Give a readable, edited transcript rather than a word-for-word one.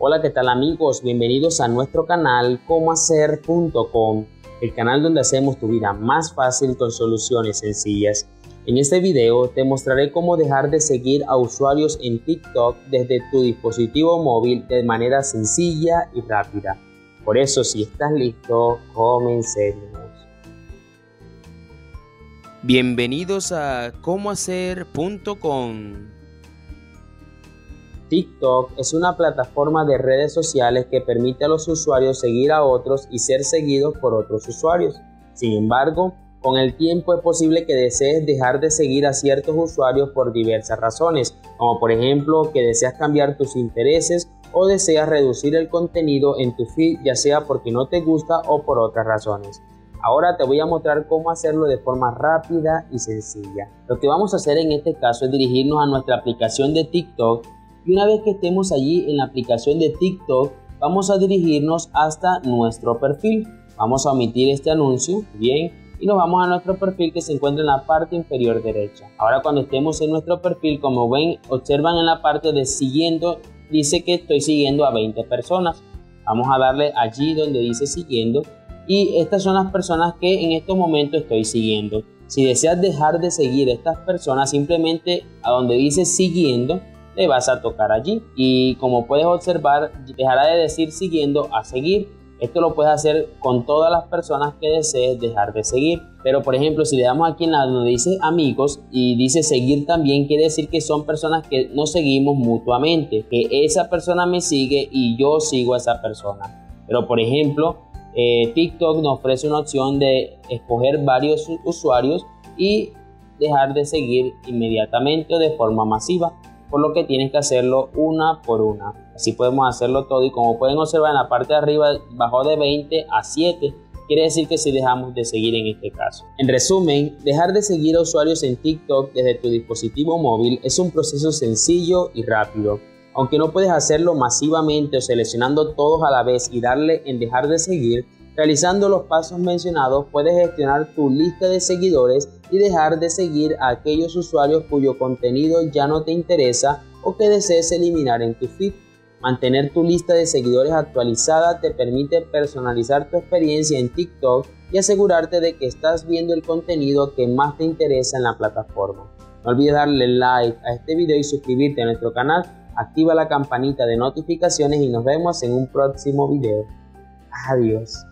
Hola, ¿qué tal amigos? Bienvenidos a nuestro canal comohacer.com, el canal donde hacemos tu vida más fácil con soluciones sencillas. En este video te mostraré cómo dejar de seguir a usuarios en TikTok desde tu dispositivo móvil de manera sencilla y rápida. Por eso, si estás listo, comencemos. Bienvenidos a comohacer.com. TikTok es una plataforma de redes sociales que permite a los usuarios seguir a otros y ser seguidos por otros usuarios. Sin embargo, con el tiempo es posible que desees dejar de seguir a ciertos usuarios por diversas razones, como por ejemplo que deseas cambiar tus intereses o deseas reducir el contenido en tu feed, ya sea porque no te gusta o por otras razones. Ahora te voy a mostrar cómo hacerlo de forma rápida y sencilla. Lo que vamos a hacer en este caso es dirigirnos a nuestra aplicación de TikTok. Y una vez que estemos allí en la aplicación de TikTok, vamos a dirigirnos hasta nuestro perfil. Vamos a omitir este anuncio, bien, y nos vamos a nuestro perfil que se encuentra en la parte inferior derecha. Ahora cuando estemos en nuestro perfil, como ven, observan en la parte de siguiendo, dice que estoy siguiendo a 20 personas. Vamos a darle allí donde dice siguiendo y estas son las personas que en estos momentos estoy siguiendo. Si deseas dejar de seguir a estas personas, simplemente a donde dice siguiendo, te vas a tocar allí y como puedes observar dejará de decir siguiendo a seguir. Esto lo puedes hacer con todas las personas que desees dejar de seguir, pero por ejemplo si le damos aquí en la donde dice amigos y dice seguir también, quiere decir que son personas que nos seguimos mutuamente, que esa persona me sigue y yo sigo a esa persona. Pero por ejemplo TikTok nos ofrece una opción de escoger varios usuarios y dejar de seguir inmediatamente o de forma masiva, por lo que tienes que hacerlo una por una. Así podemos hacerlo todo y como pueden observar en la parte de arriba bajó de 20 a 7, quiere decir que sí dejamos de seguir en este caso. En resumen, dejar de seguir a usuarios en TikTok desde tu dispositivo móvil es un proceso sencillo y rápido. Aunque no puedes hacerlo masivamente o seleccionando todos a la vez y darle en dejar de seguir, realizando los pasos mencionados puedes gestionar tu lista de seguidores y dejar de seguir a aquellos usuarios cuyo contenido ya no te interesa o que desees eliminar en tu feed. Mantener tu lista de seguidores actualizada te permite personalizar tu experiencia en TikTok y asegurarte de que estás viendo el contenido que más te interesa en la plataforma. No olvides darle like a este video y suscribirte a nuestro canal. Activa la campanita de notificaciones y nos vemos en un próximo video. Adiós.